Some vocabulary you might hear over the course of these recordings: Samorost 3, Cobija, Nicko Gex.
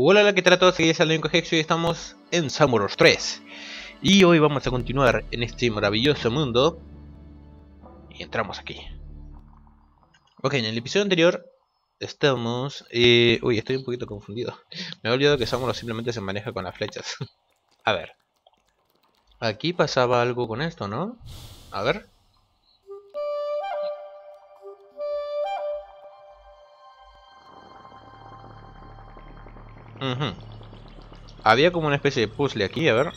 Hola, ¿qué tal a todos? Aquí es el Nicko Gex y estamos en Samorost 3. Y hoy vamos a continuar en este maravilloso mundo. Y entramos aquí. Ok, en el episodio anterior estamos... uy, estoy un poquito confundido. Me he olvidado que Samorost simplemente se maneja con las flechas. A ver. Aquí pasaba algo con esto, ¿no? A ver. Había como una especie de puzzle aquí, a ver.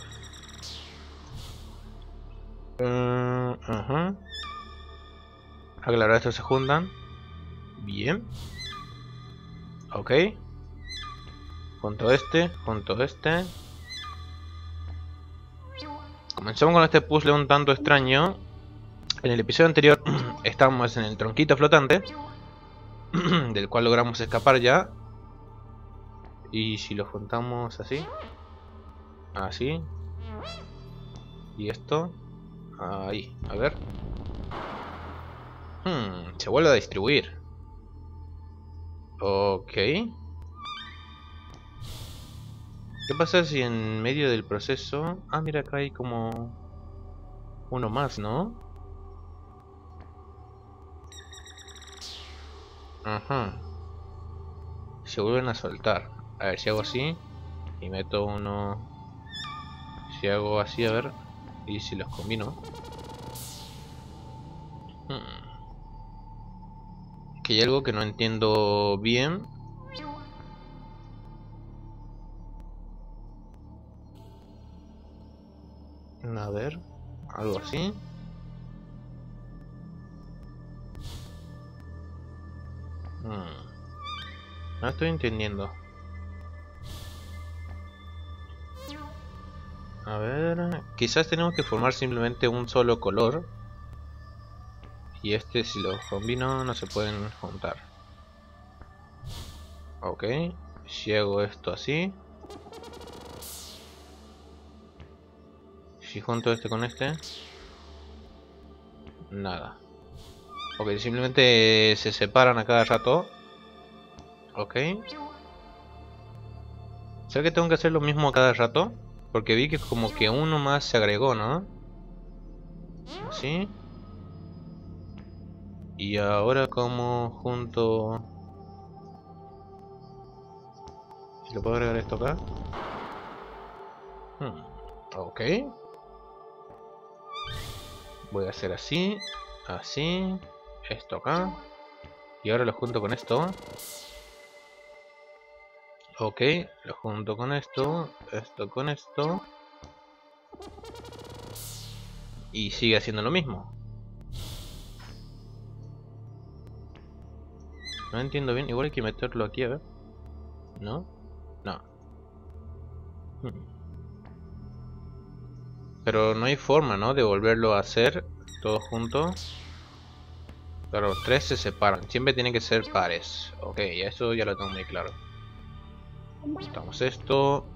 Aclarar, estos se juntan. Bien. Ok. Junto a este. Comenzamos con este puzzle un tanto extraño. En el episodio anterior estamos en el tronquito flotante, del cual logramos escapar ya. Y si lo juntamos así, así, y esto, ahí, a ver. Se vuelve a distribuir. Ok. ¿Qué pasa si en medio del proceso? Ah, mira, acá hay como uno más, ¿no? Ajá. Se vuelven a soltar. A ver, si hago así y meto uno, si hago así, a ver, y si los combino, que hay algo que no entiendo bien. A ver, algo así. No estoy entendiendo. A ver, quizás tenemos que formar simplemente un solo color. Y este, si lo combino, no se pueden juntar. Ok, si hago esto así, si junto este con este, nada. Ok, simplemente se separan a cada rato. Ok. ¿Será que tengo que hacer lo mismo a cada rato? Porque vi que como que uno más se agregó, ¿no? Así. Y ahora como junto... ¿Si lo puedo agregar esto acá? Ok. Voy a hacer así, así, esto acá. Y ahora lo junto con esto. Ok, lo junto con esto, esto con esto. Y sigue haciendo lo mismo. No entiendo bien, igual hay que meterlo aquí, a ver. ¿No? No. Pero no hay forma, ¿no? De volverlo a hacer todo junto. Pero los tres se separan, siempre tienen que ser pares. Ok, eso ya lo tengo muy claro. Quitamos esto.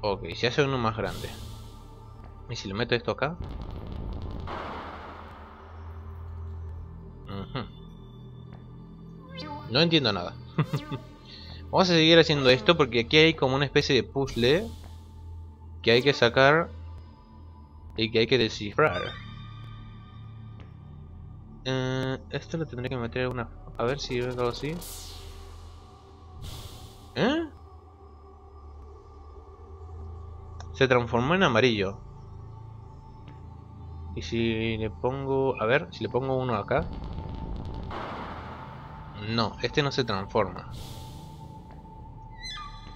Ok, se hace uno más grande. ¿Y si le meto esto acá? No entiendo nada. Vamos a seguir haciendo esto porque aquí hay como una especie de puzzle que hay que sacar y que hay que descifrar. Esto lo tendré que meter una... A ver si yo hago así. ¿Eh? Se transformó en amarillo. Y si le pongo... A ver, si le pongo uno acá. No, este no se transforma.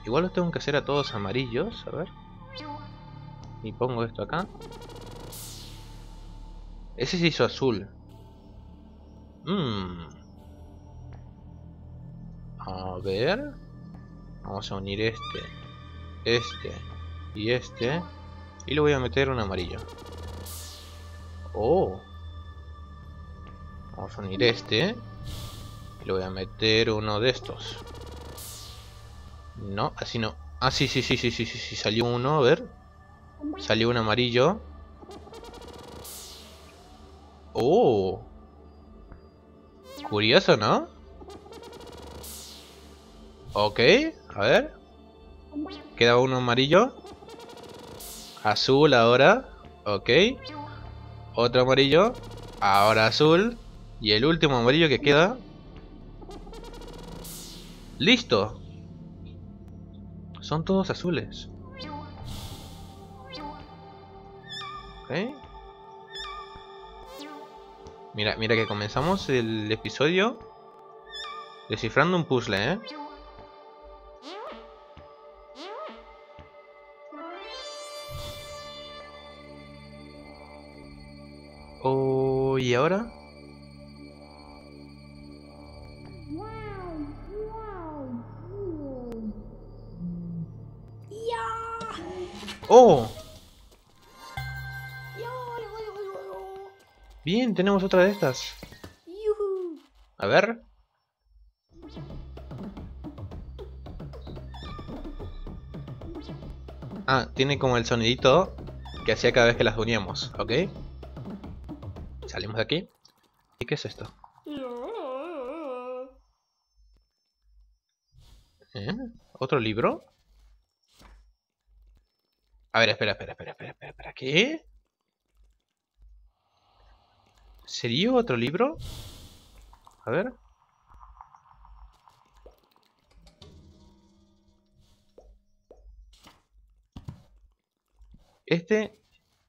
Igual los tengo que hacer a todos amarillos. A ver. Y pongo esto acá. Ese se hizo azul. A ver. Vamos a unir este y este. Y le voy a meter un amarillo. Oh. Vamos a unir este. Y le voy a meter uno de estos. No, así no. Ah, sí. Salió uno, a ver. Salió un amarillo. Oh. Curioso, ¿no? Ok, a ver. Queda uno amarillo. Azul ahora. Ok. Otro amarillo. Ahora azul. Y el último amarillo que queda. ¡Listo! Son todos azules. Ok. Mira, mira que comenzamos el episodio descifrando un puzzle, ¿eh? Oh, ¿y ahora? ¡Oh! Bien, tenemos otra de estas. A ver. Ah, tiene como el sonidito que hacía cada vez que las uníamos, ¿ok? Salimos de aquí. ¿Y qué es esto? ¿Eh? ¿Otro libro? A ver, espera, ¿qué? ¿Sería otro libro? A ver. Este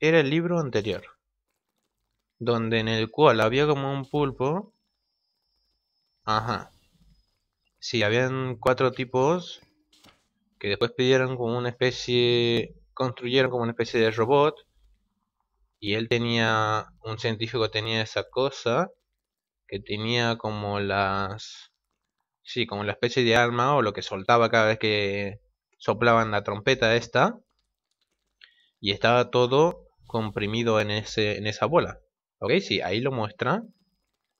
era el libro anterior, donde en el cual había como un pulpo. Ajá. Sí, habían cuatro tipos que después pidieron como una especie... construyeron como una especie de robot y él tenía, un científico tenía esa cosa que tenía como las, sí, como la especie de arma o lo que soltaba cada vez que soplaban la trompeta esta, y estaba todo comprimido en esa bola. Ok, sí, ahí lo muestra,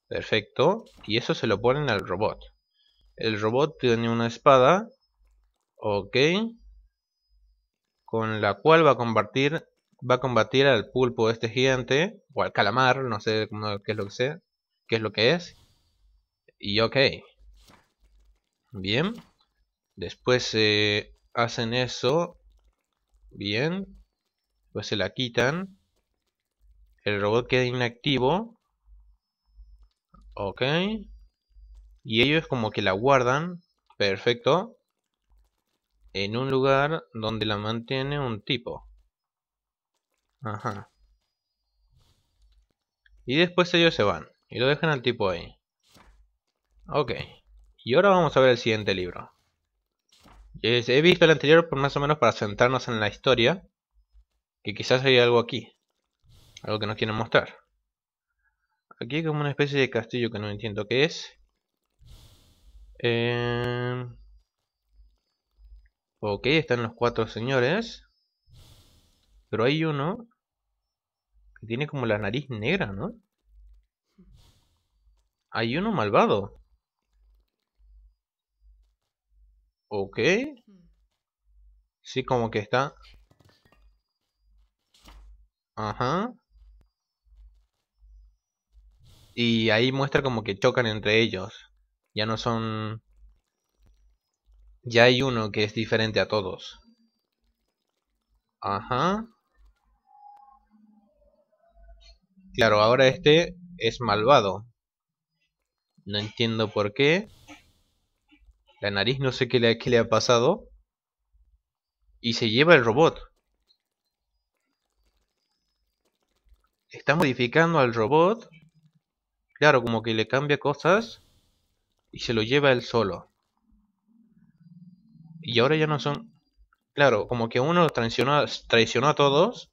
perfecto, y eso se lo ponen al robot. El robot tiene una espada, ok, con la cual va a combatir al pulpo este gigante, o al calamar, no sé qué es lo que sea, qué es lo que es. Y ok. Bien. Después hacen eso. Bien. Pues se la quitan. El robot queda inactivo. Ok. Y ellos como que la guardan. Perfecto. En un lugar donde la mantiene un tipo. Ajá. Y después ellos se van. Y lo dejan al tipo ahí. Ok. Y ahora vamos a ver el siguiente libro. He visto el anterior por más o menos para centrarnos en la historia. Que quizás hay algo aquí. Algo que nos quieren mostrar. Aquí hay como una especie de castillo que no entiendo qué es. Ok, están los cuatro señores. Pero hay uno que tiene como la nariz negra, ¿no? Hay uno malvado. Ok. Sí, como que está. Ajá. Y ahí muestra como que chocan entre ellos. Ya no son... Ya hay uno que es diferente a todos. Ajá. Claro, ahora este es malvado. No entiendo por qué. La nariz no sé qué le ha pasado. Y se lleva el robot. Está modificando al robot. Claro, como que le cambia cosas. Y se lo lleva él solo. Y ahora ya no son... Claro, como que uno traicionó a todos.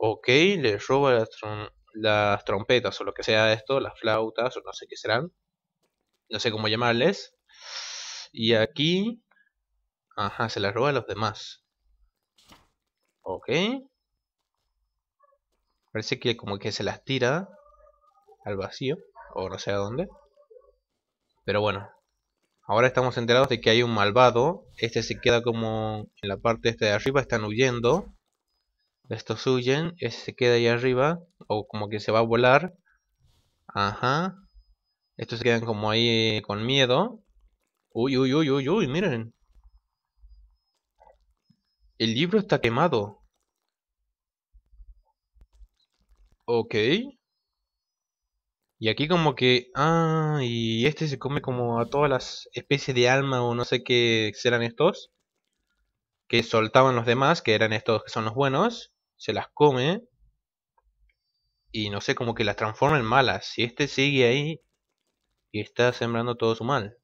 Ok, les roba las trompetas o lo que sea esto, las flautas o no sé qué serán. No sé cómo llamarles. Y aquí... Ajá, se las roba a los demás. Ok. Parece que como que se las tira al vacío o no sé a dónde. Pero bueno. Ahora estamos enterados de que hay un malvado. Este se queda como en la parte esta de arriba. Están huyendo. Estos huyen. Este se queda ahí arriba. O como que se va a volar. Ajá. Estos se quedan como ahí con miedo. Uy, uy, uy, uy, uy, miren. El libro está quemado. Ok. Y aquí como que... Ah, y este se come como a todas las especies de alma o no sé qué serán estos. Que soltaban los demás, que eran estos que son los buenos. Se las come. Y no sé, como que las transforma en malas. Y este sigue ahí y está sembrando todo su mal.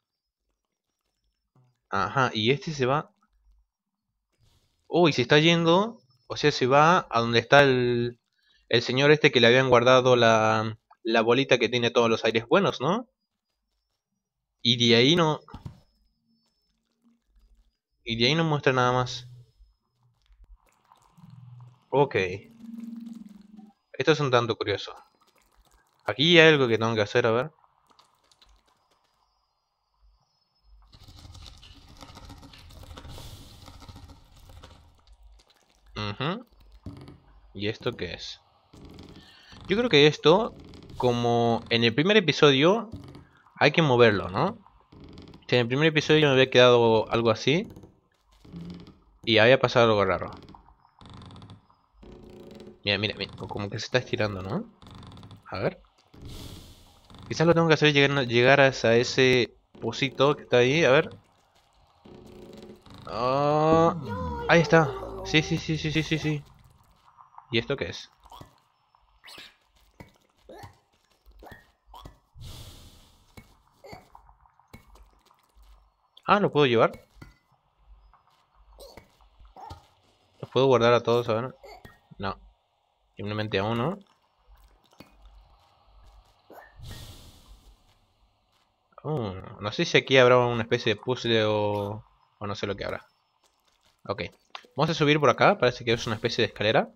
Ajá, y este se va... Uy, se está yendo. O sea, se va a donde está el señor este que le habían guardado la bolita que tiene todos los aires buenos, ¿no? Y de ahí no... Y de ahí no muestra nada más. Ok. Esto es un tanto curioso. Aquí hay algo que tengo que hacer, a ver. Uh-huh. ¿Y esto qué es? Yo creo que esto, como en el primer episodio, hay que moverlo, ¿no? Si en el primer episodio me había quedado algo así y había pasado algo raro. Mira, mira, mira, como que se está estirando, ¿no? A ver. Quizás lo tengo que hacer es llegar a ese pocito que está ahí, a ver. Oh, ahí está. Sí, sí, sí, sí, sí, sí, sí. ¿Y esto qué es? Ah, ¿lo puedo llevar? ¿Los puedo guardar a todos? A ver. No. Simplemente a uno. No sé si aquí habrá una especie de puzzle o no sé lo que habrá. Ok. Vamos a subir por acá. Parece que es una especie de escalera.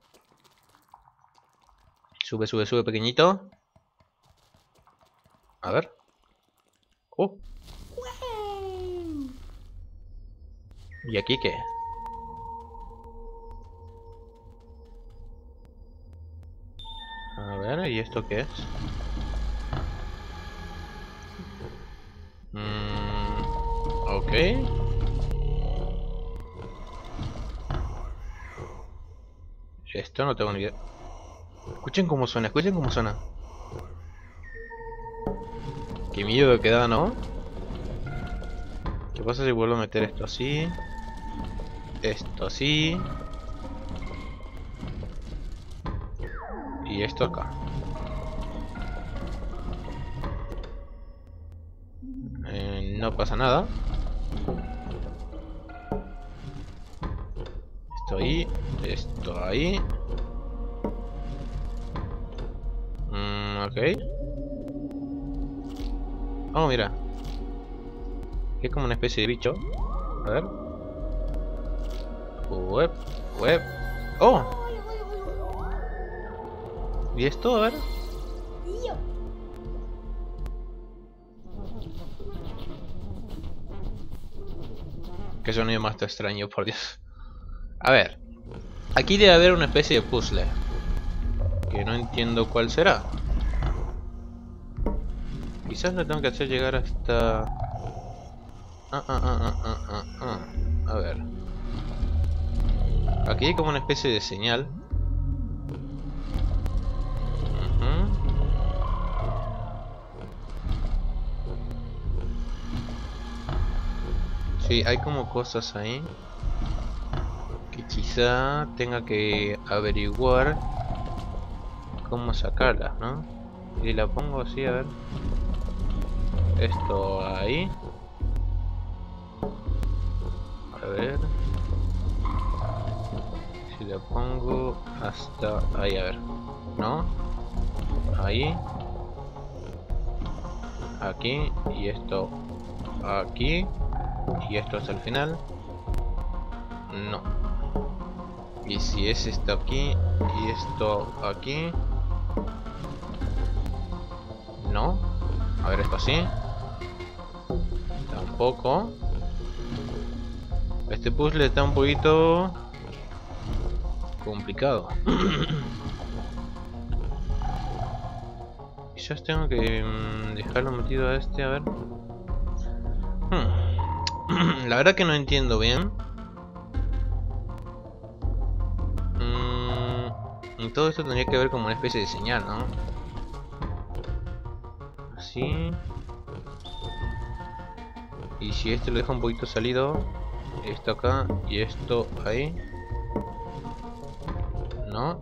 Sube, sube, sube pequeñito. A ver. ¿Y aquí qué? A ver, ¿y esto qué es? Ok. Esto no tengo ni idea. Escuchen cómo suena, escuchen cómo suena. Qué miedo que da, ¿no? ¿Qué pasa si vuelvo a meter esto así? Esto así. Y esto acá. No pasa nada. Esto ahí. Esto ahí. Ok. Oh, mira. Es como una especie de bicho. A ver. Web. Web. Oh. ¿Y esto? A ver. Qué sonido más extraño, por Dios. A ver. Aquí debe haber una especie de puzzle. Que no entiendo cuál será. Quizás lo tengo que hacer llegar hasta... A ver. Aquí hay como una especie de señal. Sí, hay como cosas ahí que quizá tenga que averiguar cómo sacarlas, ¿no? Y la pongo así, a ver. Esto ahí. A ver. Si la pongo hasta ahí, a ver. ¿No? Ahí. Aquí. Y esto aquí. Y esto hasta el final. No. Y si es esto aquí. Y esto aquí. No. A ver, esto así. Tampoco. Este puzzle está un poquito complicado. Quizás tengo que dejarlo metido a este, a ver. La verdad que no entiendo bien. Y todo esto tendría que ver como una especie de señal, ¿no? Así. Y si este lo deja un poquito salido, esto acá y esto ahí. No.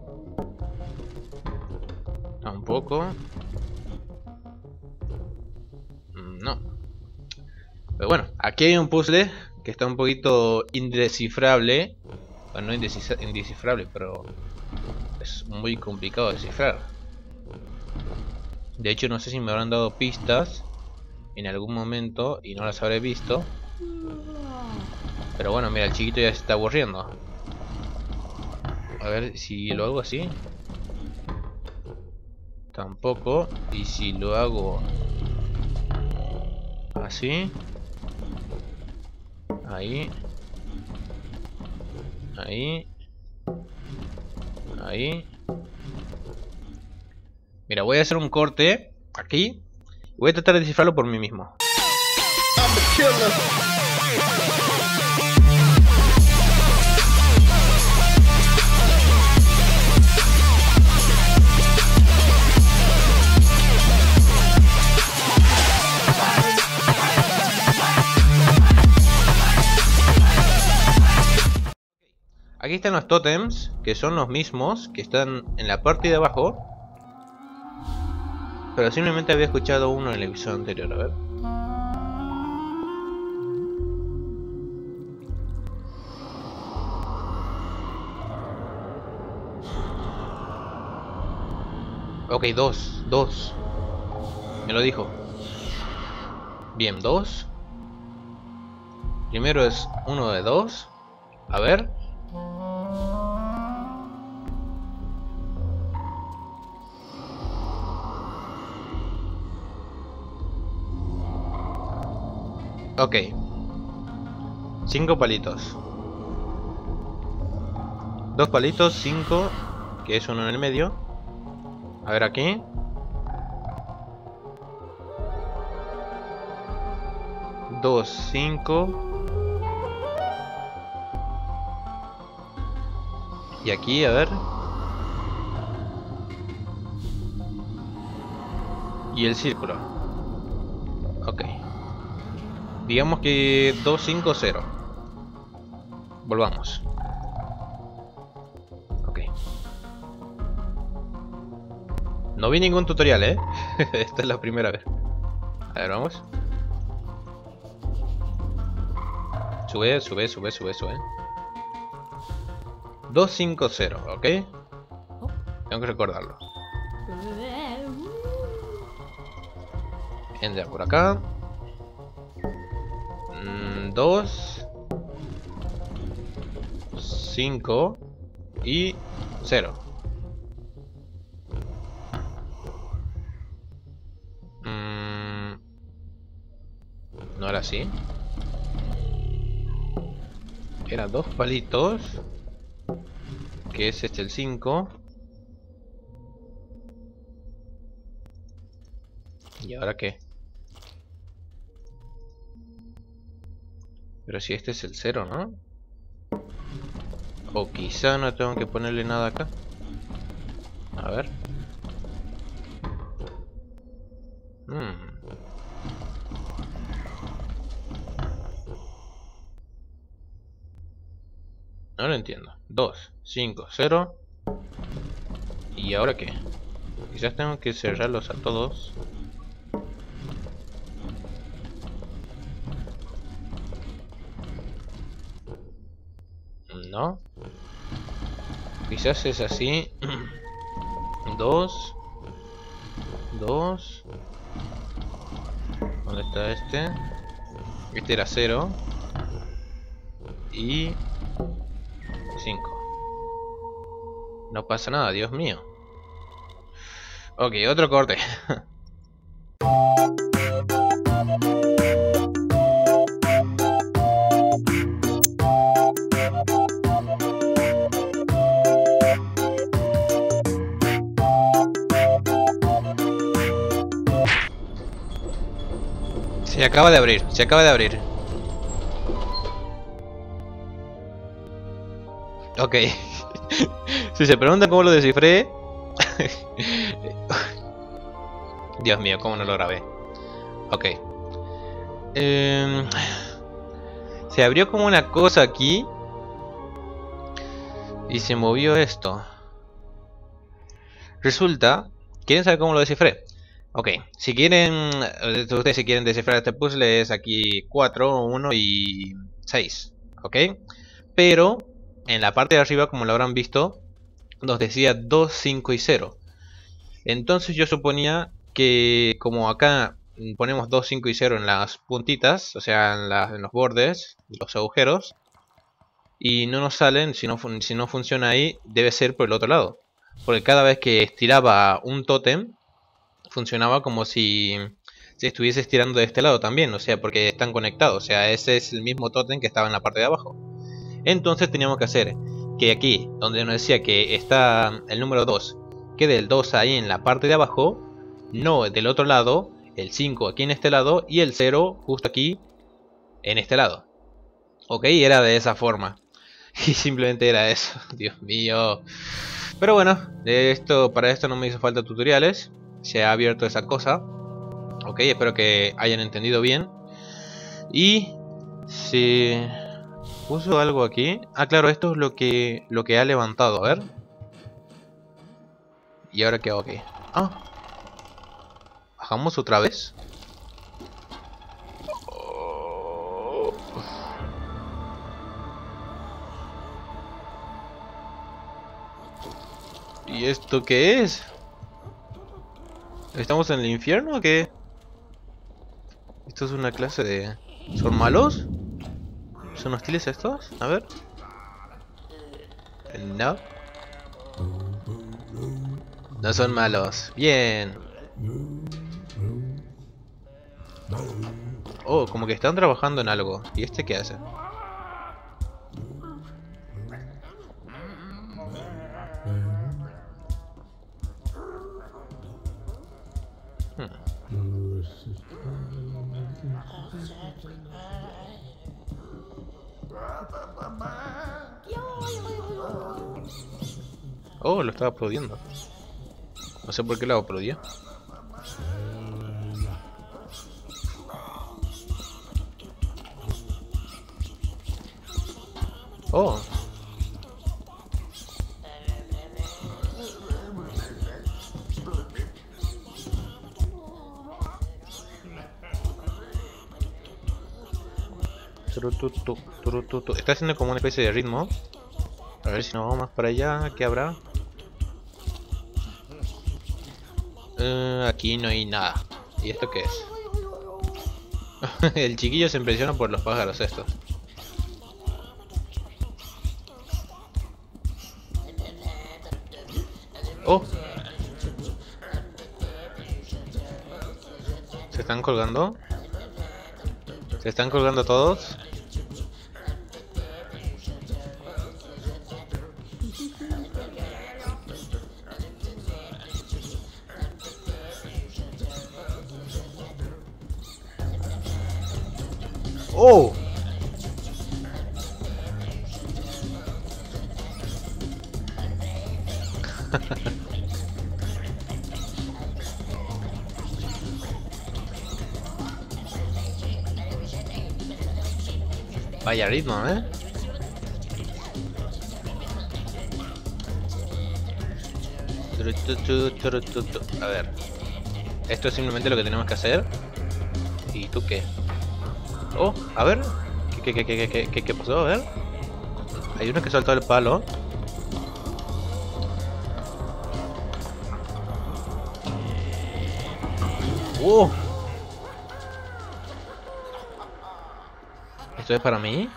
Tampoco. No. Pero bueno, aquí hay un puzzle que está un poquito indescifrable. Bueno, no indescifrable, pero es muy complicado de descifrar. De hecho, no sé si me habrán dado pistas en algún momento y no las habré visto. Pero bueno, mira, el chiquito ya se está aburriendo. A ver si lo hago así. Tampoco. Y si lo hago así. Ahí. Ahí. Ahí. Mira, voy a hacer un corte aquí. Voy a tratar de descifrarlo por mí mismo. Aquí están los tótems, que son los mismos que están en la parte de abajo. Pero simplemente había escuchado uno en el episodio anterior, a ver. Ok, dos. Me lo dijo. Bien, dos. Primero es uno de dos. A ver. Ok, 5 palitos, 2 palitos, 5, que es uno en el medio. A ver aquí. Dos, 5. Y aquí, a ver. Y el círculo. Ok. Digamos que 2, 5, 0. Volvamos. Ok. No vi ningún tutorial, ¿eh? Esta es la primera vez. A ver, vamos. Sube. 2, 5, 0, ¿ok? Tengo que recordarlo. Entra por acá. 2, 5 y 0. No era así. Era 2 palitos. Que es este el 5. ¿Y ahora qué? Pero si este es el 0, ¿no? O quizá no tengo que ponerle nada acá. A ver. No lo entiendo. 2, 5, 0. ¿Y ahora qué? Quizás tengo que cerrarlos a todos. ¿No? Quizás es así. 2, 2. ¿Dónde está este? Este era 0 y 5. No pasa nada, Dios mío. Ok, otro corte. Se acaba de abrir, Ok. Si se preguntan cómo lo descifré... Dios mío, cómo no lo grabé. Ok. Se abrió como una cosa aquí. Y se movió esto. Resulta... ¿Quieren saber cómo lo descifré? Ok, si quieren... Ustedes si quieren descifrar este puzzle es aquí 4, 1 y 6. Ok. Pero... En la parte de arriba, como lo habrán visto, nos decía 2, 5 y 0. Entonces yo suponía que como acá ponemos 2, 5 y 0 en las puntitas, o sea, en los bordes, los agujeros, y no nos salen, si no funciona ahí, debe ser por el otro lado. Porque cada vez que estiraba un tótem, funcionaba como si se estuviese estirando de este lado también, o sea, porque están conectados, o sea, ese es el mismo tótem que estaba en la parte de abajo. Entonces teníamos que hacer que aquí, donde nos decía que está el número 2, quede el 2 ahí en la parte de abajo, no del otro lado, el 5 aquí en este lado y el 0 justo aquí en este lado. Ok, era de esa forma. Y simplemente era eso, Dios mío. Pero bueno, para esto no me hizo falta tutoriales, se ha abierto esa cosa. Ok, espero que hayan entendido bien. Y si... puso algo aquí. Ah, claro, esto es lo que ha levantado. A ver. ¿Y ahora qué hago aquí? Ah. ¿Bajamos otra vez? Oh. ¿Y esto qué es? ¿Estamos en el infierno o qué? ¿Esto es una clase de... ¿Son malos? ¿Son hostiles estos? A ver. No. No son malos. Bien. Oh, como que están trabajando en algo. ¿Y este qué hace? Oh, lo estaba aplaudiendo. No sé por qué lo aplaudía. Oh. Está haciendo como una especie de ritmo. A ver si nos vamos más para allá. ¿Qué habrá? Aquí no hay nada. ¿Y esto qué es? El chiquillo se impresiona por los pájaros estos. Oh. ¿Se están colgando? ¿Se están colgando todos? Oh. Vaya ritmo, ¿eh? A ver. Esto es simplemente lo que tenemos que hacer. ¿Y tú qué? Oh, a ver, ¿qué pasó? A ver, hay uno que soltó el palo. ¡Oh! ¿Esto es para mí?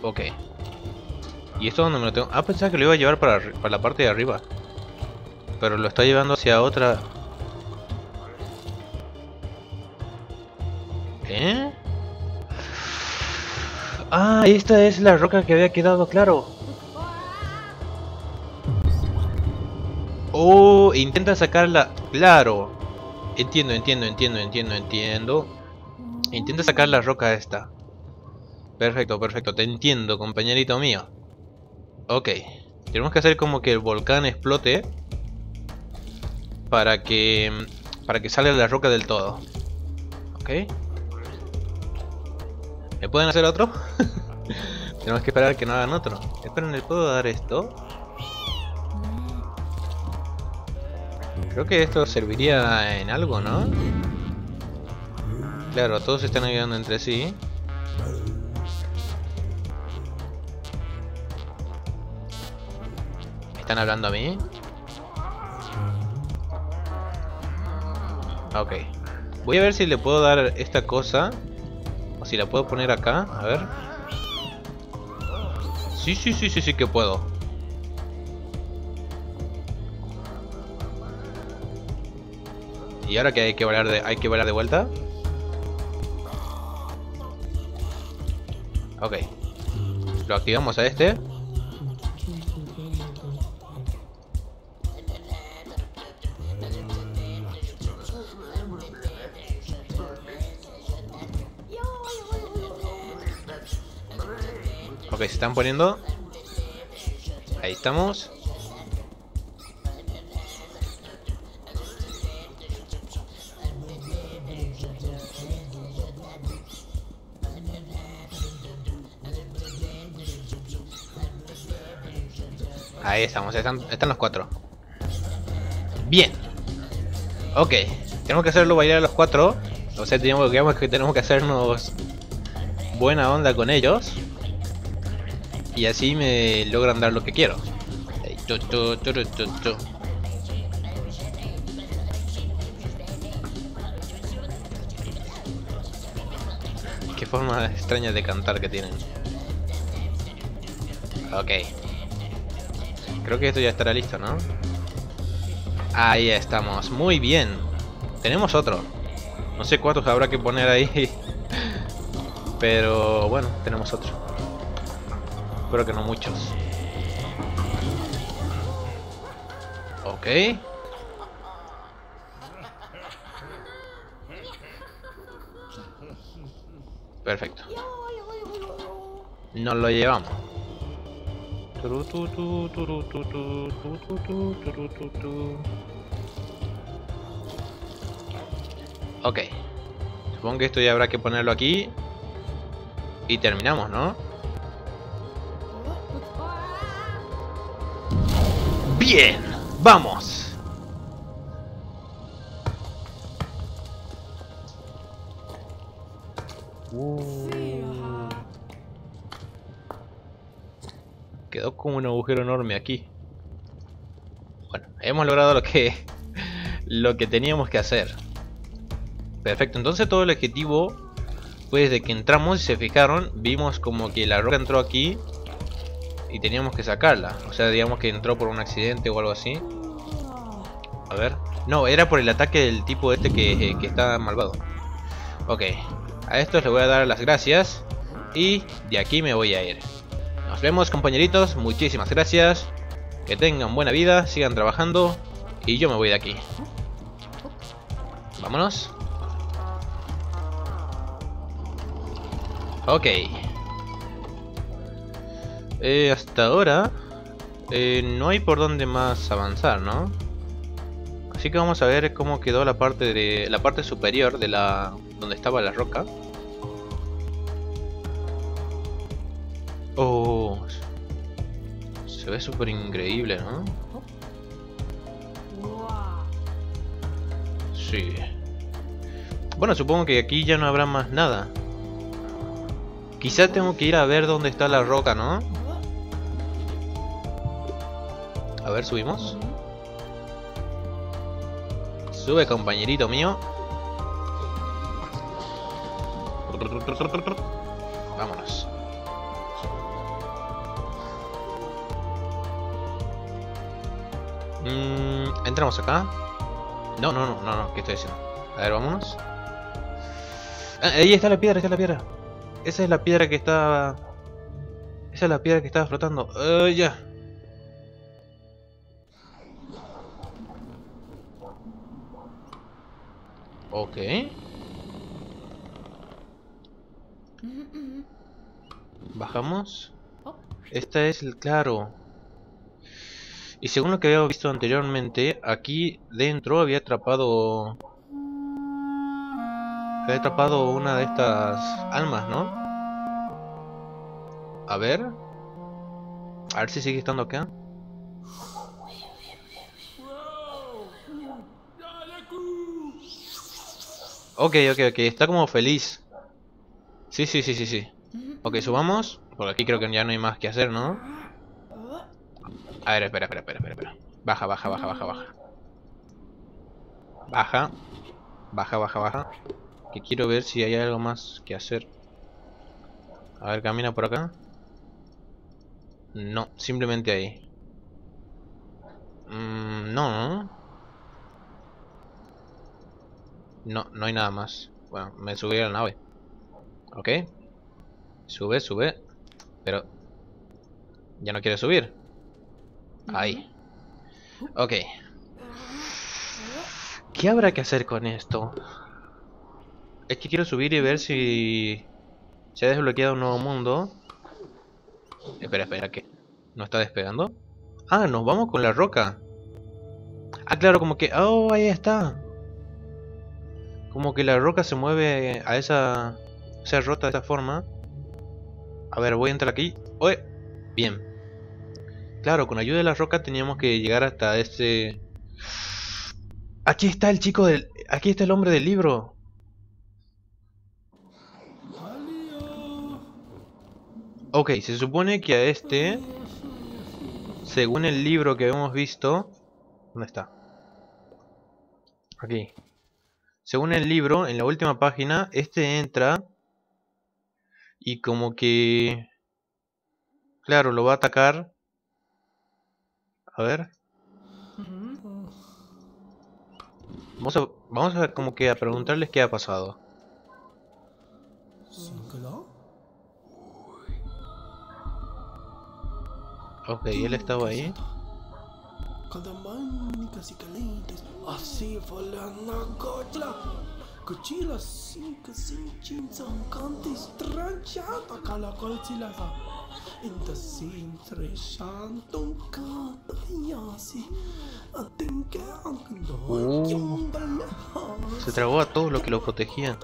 Ok. ¿Y esto dónde me lo tengo? Ah, pensaba que lo iba a llevar para la parte de arriba. Pero lo está llevando hacia otra... ¿Eh? Ah, esta es la roca que había quedado, claro. Oh, intenta sacarla... Claro. Entiendo. Intenta sacar la roca esta. Perfecto, perfecto. Te entiendo, compañerito mío. Ok. Tenemos que hacer como que el volcán explote para que salga la roca del todo. Ok. ¿Me pueden hacer otro? Tenemos que esperar que no hagan otro. Esperen, ¿le puedo dar esto? Creo que esto serviría en algo, ¿no? Claro, todos se están ayudando entre sí. ¿Me están hablando a mí? Ok. Voy a ver si le puedo dar esta cosa. O si la puedo poner acá. A ver. Sí, sí, sí, sí, sí que puedo. ¿Y ahora que hay que volar de vuelta? Ok. Lo activamos a este. Ok, se están poniendo. Ahí estamos. Ahí estamos, están los cuatro. Bien. Ok, tenemos que hacerlo bailar a los cuatro. O sea, digamos que tenemos que hacernos buena onda con ellos. Y así me logran dar lo que quiero. Qué forma extraña de cantar que tienen. Ok. Creo que esto ya estará listo, ¿no? Ahí estamos. Muy bien. Tenemos otro. No sé cuántos habrá que poner ahí. Pero bueno, tenemos otro. Espero que no muchos. Ok. Perfecto. Nos lo llevamos. Ok. Supongo que esto ya habrá que ponerlo aquí. Y terminamos, ¿no? Bien, vamos. Quedó como un agujero enorme aquí. Bueno, hemos logrado lo que teníamos que hacer. Perfecto, entonces todo el objetivo fue desde que entramos, si se fijaron, vimos como que la roca entró aquí. Y teníamos que sacarla, o sea, digamos que entró por un accidente o algo así. A ver, no, era por el ataque del tipo este que está malvado. Ok, a estos les voy a dar las gracias y de aquí me voy a ir. Nos vemos, compañeritos, muchísimas gracias. Que tengan buena vida, sigan trabajando y yo me voy de aquí. Vámonos. Ok. Hasta ahora no hay por dónde más avanzar, ¿no? Así que vamos a ver cómo quedó la parte superior de la donde estaba la roca. Oh, se ve súper increíble, ¿no? Sí. Bueno, supongo que aquí ya no habrá más nada. Quizá tengo que ir a ver dónde está la roca, ¿no? A ver, subimos. Sube, compañerito mío. Vámonos. ¿Entramos acá? No, no, no, no, no, ¿qué estoy diciendo? A ver, vámonos. Ahí está la piedra, está la piedra. Esa es la piedra que está... Esa es la piedra que estaba flotando. Ya. Ok. Bajamos. Esta es el claro. Y según lo que había visto anteriormente, aquí dentro había atrapado una de estas almas, ¿no? A ver si sigue estando acá. Ok, está como feliz. Sí. Ok, subamos. Por aquí creo que ya no hay más que hacer, ¿no? A ver, espera. Baja. Baja. Que quiero ver si hay algo más que hacer. A ver, camina por acá. No, simplemente ahí. No hay nada más. Bueno, me subí a la nave. Ok. Sube. Pero... ya no quiere subir. Ahí. Ok. ¿Qué habrá que hacer con esto? Es que quiero subir y ver si... se ha desbloqueado un nuevo mundo. Espera, ¿qué? ¿No está despegando? Ah, nos vamos con la roca. Ah, claro, como que... oh, ahí está. Como que la roca se mueve a esa... se ha rota de esa forma. A ver, voy a entrar aquí. ¡Oye! Bien. Claro, con ayuda de la roca teníamos que llegar hasta este... aquí está el chico del... aquí está el hombre del libro. Ok, se supone que a este... según el libro que habíamos visto... ¿dónde está? Aquí. Según el libro, en la última página, este entra... y como que... claro, lo va a atacar. A ver. Vamos a ver como que a preguntarles qué ha pasado. Ok, él estaba ahí. Se tragó a todos los que lo protegían.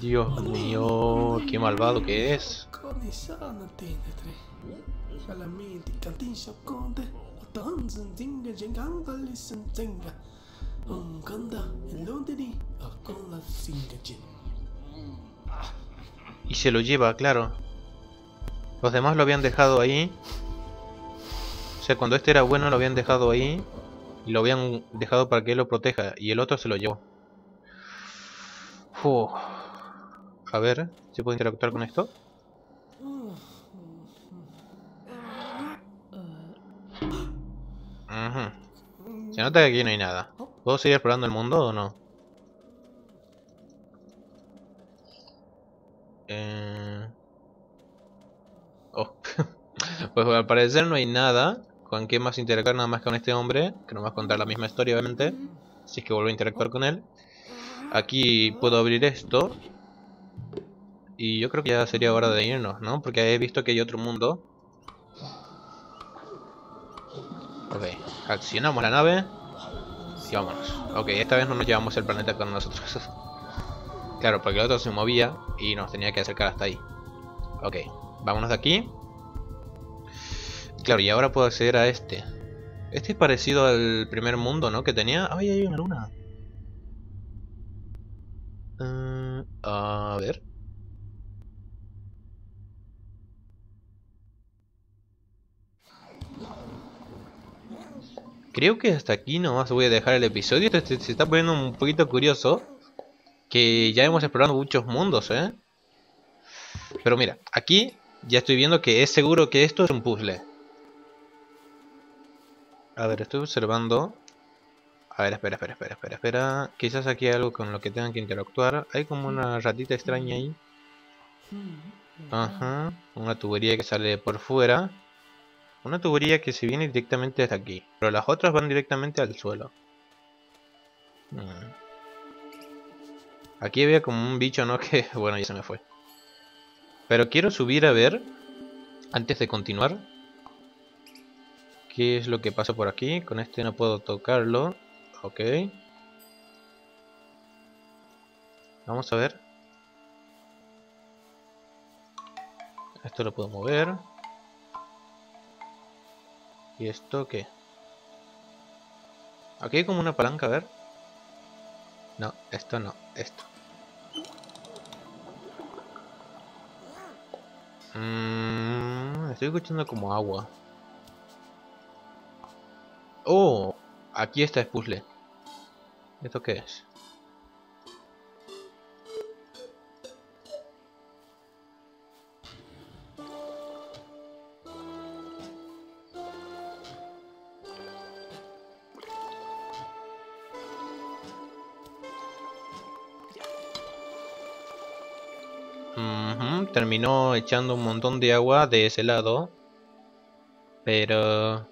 Dios mío, qué malvado que es. Y se lo lleva, claro. Los demás lo habían dejado ahí. O sea, cuando este era bueno lo habían dejado ahí. Y lo habían dejado para que él lo proteja. Y el otro se lo llevó. Uf. A ver, ¿se puede interactuar con esto? Se nota que aquí no hay nada. ¿Puedo seguir explorando el mundo o no? Pues al parecer no hay nada con qué más interactuar, nada más con este hombre, que nos va a contar la misma historia obviamente. Si es que vuelvo a interactuar con él. Aquí puedo abrir esto. Y yo creo que ya sería hora de irnos, ¿no? Porque he visto que hay otro mundo. Ok. Accionamos la nave y vámonos. Ok, esta vez no nos llevamos el planeta con nosotros. Claro, porque el otro se movía y nos tenía que acercar hasta ahí. Ok, vámonos de aquí. Claro, y ahora puedo acceder a este. Este es parecido al primer mundo, ¿no? Que tenía... ¡ay, hay una luna! A ver... creo que hasta aquí nomás voy a dejar el episodio. Este se está poniendo un poquito curioso. Que ya hemos explorado muchos mundos, ¿eh? Pero mira, aquí ya estoy viendo que es seguro que esto es un puzzle. A ver, estoy observando. A ver, espera. Quizás aquí hay algo con lo que tengan que interactuar. Hay como una ratita extraña ahí. Ajá. Una tubería que sale por fuera. Una tubería que se viene directamente hasta aquí. Pero las otras van directamente al suelo. Aquí había como un bicho, ¿no? Que, bueno, ya se me fue. Pero quiero subir a ver, antes de continuar, ¿qué es lo que pasa por aquí? Con este no puedo tocarlo. Ok. Vamos a ver. Esto lo puedo mover. ¿Y esto qué? Aquí hay como una palanca, a ver. No, esto no, esto. Estoy escuchando como agua. Oh, aquí está el puzzle. ¿Esto qué es? Terminó echando un montón de agua de ese lado, pero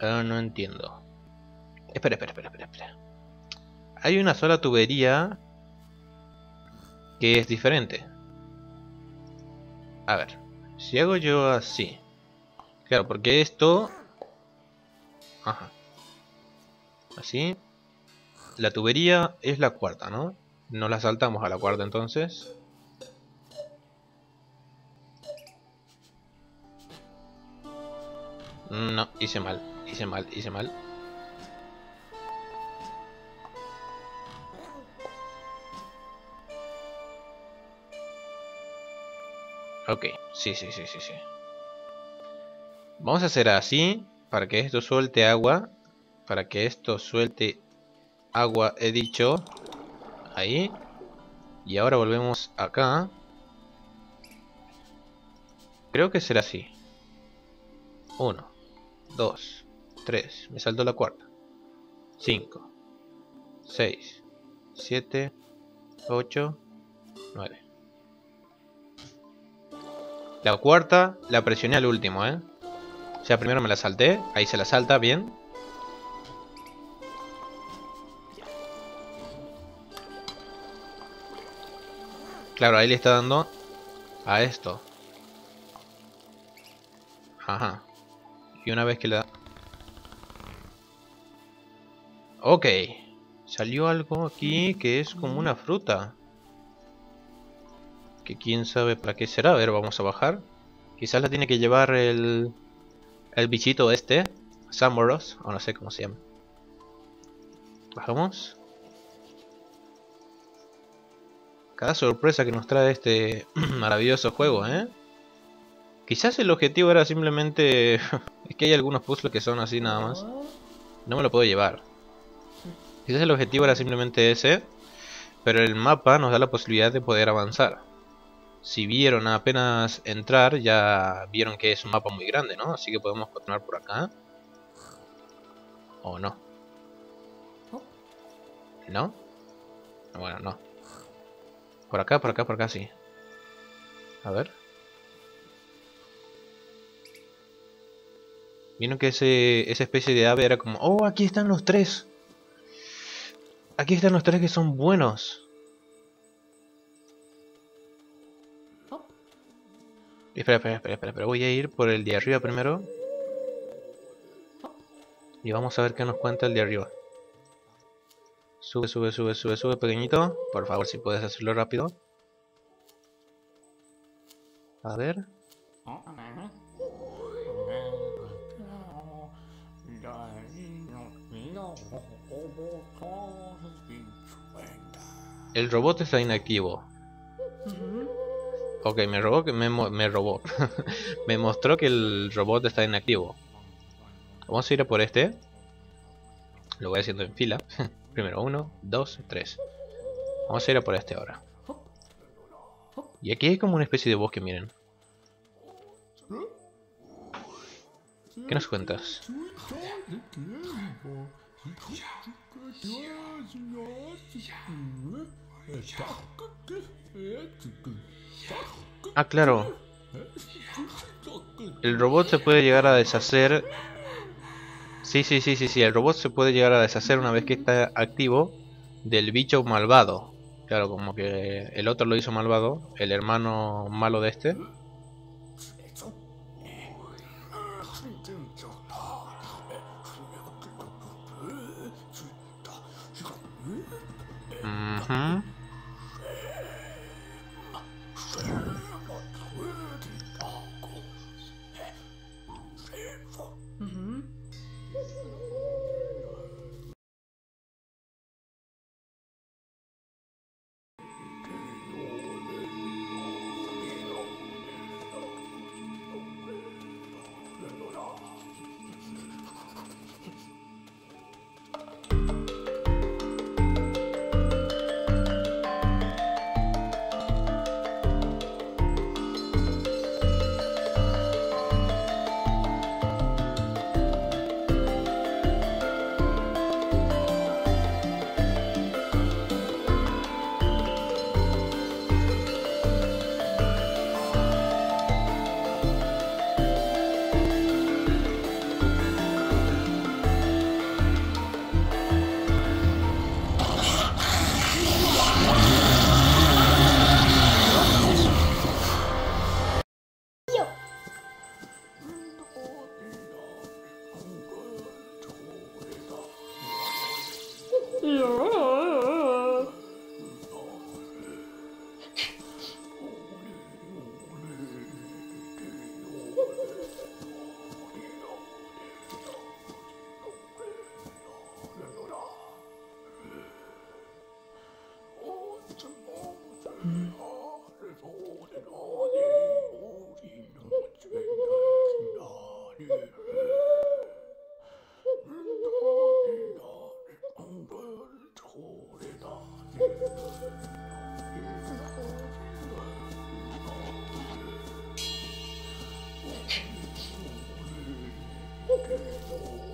no entiendo. Espera. Hay una sola tubería que es diferente. A ver, si hago yo así, claro, porque esto, ajá, así, la tubería es la cuarta, ¿no? Nos la saltamos a la cuarta entonces. No, hice mal. Ok, sí. Vamos a hacer así, para que esto suelte agua. He dicho. Ahí. Y ahora volvemos acá. Creo que será así. 1, 2, 3, me saltó la cuarta. 5, 6, 7, 8, 9. La cuarta la presioné al último, ¿eh? O sea, primero me la salté, ahí se la salta, bien. Claro, ahí le está dando a esto. Ajá. Y una vez que le da... Ok. Salió algo aquí que es como una fruta. Que quién sabe para qué será. A ver, vamos a bajar. Quizás la tiene que llevar el bichito este. Samorost. O no sé cómo se llama. Bajamos. Cada sorpresa que nos trae este maravilloso juego, ¿eh? Quizás el objetivo era simplemente... Es que hay algunos puzzles que son así nada más. No me lo puedo llevar. Quizás el objetivo era simplemente ese. Pero el mapa nos da la posibilidad de poder avanzar. Si vieron apenas entrar, ya vieron que es un mapa muy grande, ¿no? Así que podemos continuar por acá. ¿O no? ¿No? Bueno, no. Por acá, sí. A ver. Vieron que esa especie de ave era como... ¡Oh, aquí están los tres! Aquí están los tres que son buenos. Espera. Voy a ir por el de arriba primero. Y vamos a ver qué nos cuenta el de arriba. Sube, pequeñito. Por favor, si puedes hacerlo rápido. A ver... El robot está inactivo. Ok, me robó. Me mostró que el robot está inactivo. Vamos a ir a por este. Lo voy haciendo en fila. Primero 1, 2, 3. Vamos a ir a por este ahora. Y aquí hay como una especie de bosque, miren. ¿Qué nos cuentas? Ah, claro. El robot se puede llegar a deshacer. Sí. El robot se puede llegar a deshacer una vez que está activo. del bicho malvado. Claro, como que el otro lo hizo malvado, el hermano malo de este. Uh-huh.